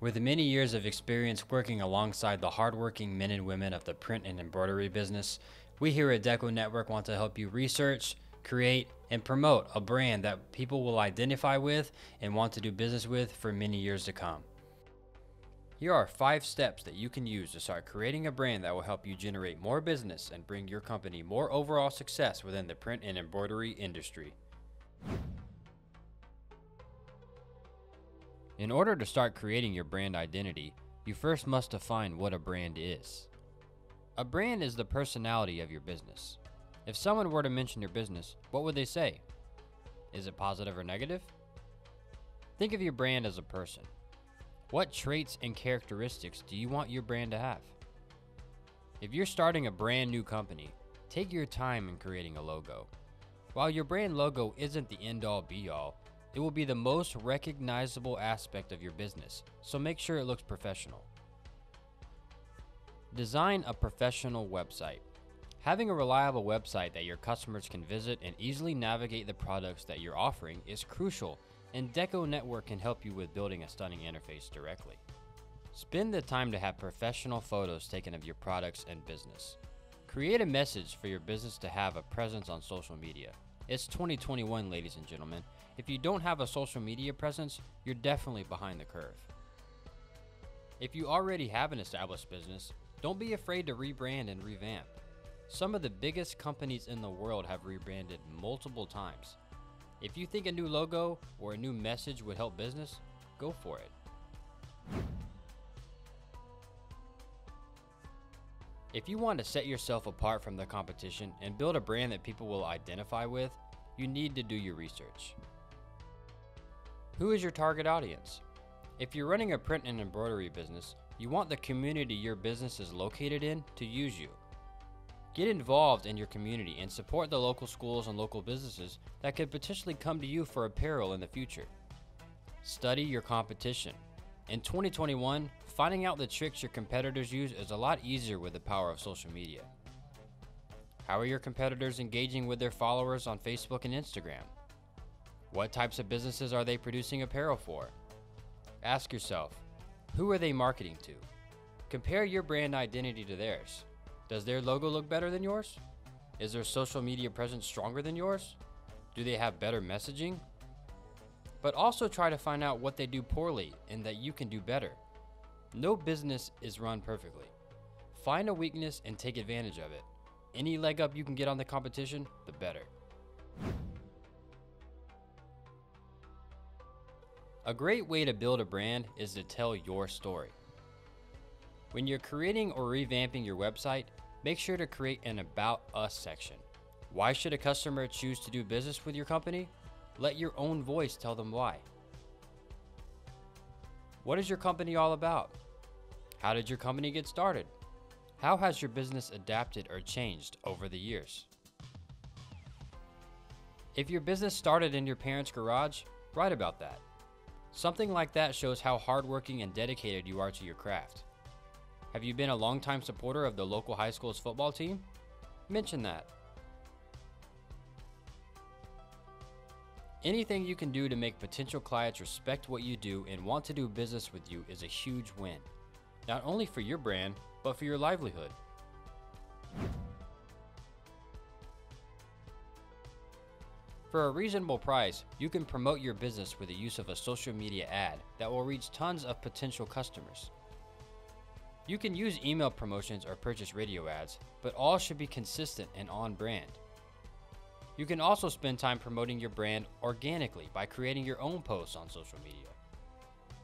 With many years of experience working alongside the hardworking men and women of the print and embroidery business, we here at DecoNetwork want to help you research, create, and promote a brand that people will identify with and want to do business with for many years to come. Here are 5 steps that you can use to start creating a brand that will help you generate more business and bring your company more overall success within the print and embroidery industry. In order to start creating your brand identity, you first must define what a brand is. A brand is the personality of your business. If someone were to mention your business, what would they say? Is it positive or negative? Think of your brand as a person. What traits and characteristics do you want your brand to have? If you're starting a brand new company, take your time in creating a logo. While your brand logo isn't the end-all be-all, it will be the most recognizable aspect of your business, so make sure it looks professional. Design a professional website. Having a reliable website that your customers can visit and easily navigate the products that you're offering is crucial, and DecoNetwork can help you with building a stunning interface directly. Spend the time to have professional photos taken of your products and business. Create a message for your business to have a presence on social media. It's 2021, ladies and gentlemen. If you don't have a social media presence, you're definitely behind the curve. If you already have an established business, don't be afraid to rebrand and revamp. Some of the biggest companies in the world have rebranded multiple times. If you think a new logo or a new message would help business, go for it. If you want to set yourself apart from the competition and build a brand that people will identify with, you need to do your research. Who is your target audience? If you're running a print and embroidery business, you want the community your business is located in to use you. Get involved in your community and support the local schools and local businesses that could potentially come to you for apparel in the future. Study your competition. In 2021, finding out the tricks your competitors use is a lot easier with the power of social media. How are your competitors engaging with their followers on Facebook and Instagram? What types of businesses are they producing apparel for? Ask yourself, who are they marketing to? Compare your brand identity to theirs. Does their logo look better than yours? Is their social media presence stronger than yours? Do they have better messaging? But also try to find out what they do poorly and that you can do better. No business is run perfectly. Find a weakness and take advantage of it. Any leg up you can get on the competition, the better. A great way to build a brand is to tell your story. When you're creating or revamping your website, make sure to create an About Us section. Why should a customer choose to do business with your company? Let your own voice tell them why. What is your company all about? How did your company get started? How has your business adapted or changed over the years? If your business started in your parents' garage, write about that. Something like that shows how hardworking and dedicated you are to your craft. Have you been a longtime supporter of the local high school's football team? Mention that. Anything you can do to make potential clients respect what you do and want to do business with you is a huge win, not only for your brand, but for your livelihood. For a reasonable price, you can promote your business with the use of a social media ad that will reach tons of potential customers. You can use email promotions or purchase radio ads, but all should be consistent and on brand. You can also spend time promoting your brand organically by creating your own posts on social media.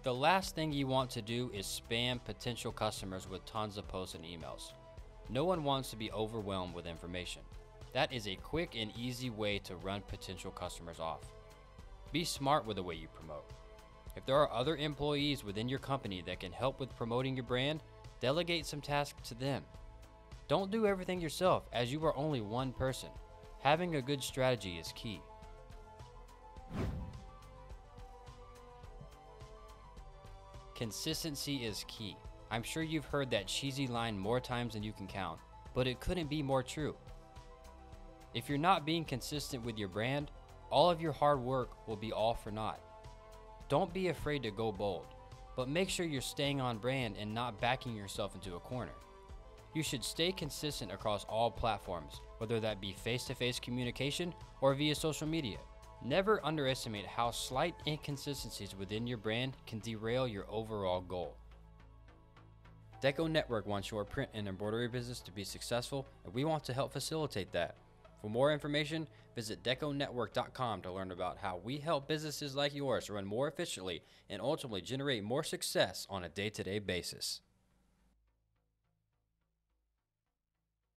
The last thing you want to do is spam potential customers with tons of posts and emails. No one wants to be overwhelmed with information. That is a quick and easy way to run potential customers off. Be smart with the way you promote. If there are other employees within your company that can help with promoting your brand, delegate some tasks to them. Don't do everything yourself, as you are only one person. Having a good strategy is key. Consistency is key. I'm sure you've heard that cheesy line more times than you can count, but it couldn't be more true. If you're not being consistent with your brand, all of your hard work will be all for naught. Don't be afraid to go bold. but make sure you're staying on brand and not backing yourself into a corner. You should stay consistent across all platforms, whether that be face-to-face communication or via social media. Never underestimate how slight inconsistencies within your brand can derail your overall goal. DecoNetwork wants your print and embroidery business to be successful, and we want to help facilitate that. For more information, visit DecoNetwork.com to learn about how we help businesses like yours run more efficiently and ultimately generate more success on a day-to-day basis.